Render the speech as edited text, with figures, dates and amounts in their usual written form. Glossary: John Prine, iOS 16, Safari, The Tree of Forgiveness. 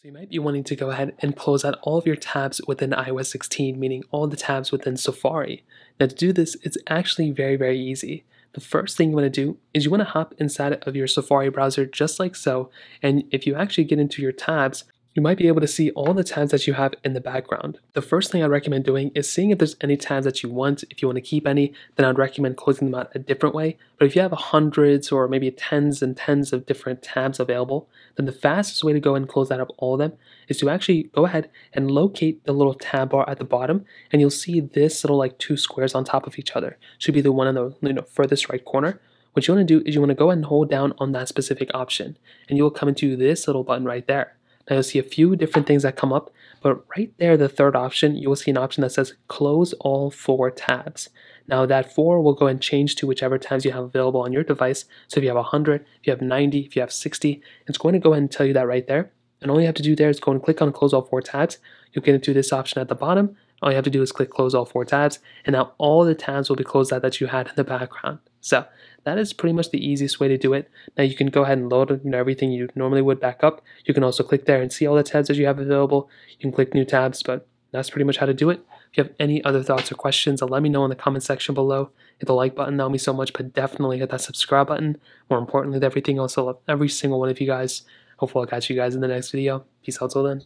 So you might be wanting to go ahead and close out all of your tabs within iOS 16, meaning all the tabs within Safari. Now to do this, it's actually very easy. The first thing you want to do is you want to hop inside of your Safari browser just like so, and if you actually get into your tabs, you might be able to see all the tabs that you have in the background. The first thing I recommend doing is seeing if there's any tabs that you want. If you want to keep any, then I'd recommend closing them out a different way. But if you have hundreds or maybe tens and tens of different tabs available, then the fastest way to go and close that up all of them is to actually go ahead and locate the little tab bar at the bottom, and you'll see this little like two squares on top of each other. Should be the one in the furthest right corner. What you want to do is you want to go ahead and hold down on that specific option, and you'll come into this little button right there. Now you'll see a few different things that come up, but right there, the third option, you will see an option that says close all 4 tabs. Now that 4 will go and change to whichever tabs you have available on your device. So if you have 100, if you have 90, if you have 60, it's going to go ahead and tell you that right there. And all you have to do there is go and click on close all 4 tabs. You'll get into this option at the bottom. All you have to do is click close all 4 tabs, and now all the tabs will be closed out that you had in the background. So that is pretty much the easiest way to do it. Now you can go ahead and load everything you normally would back up. You can also click there and see all the tabs that you have available. You can click new tabs, but that's pretty much how to do it. If you have any other thoughts or questions, let me know in the comment section below. Hit the like button, that would mean so much, but definitely hit that subscribe button. More importantly than everything else, I love every single one of you guys. Hopefully I'll catch you guys in the next video. Peace out till then.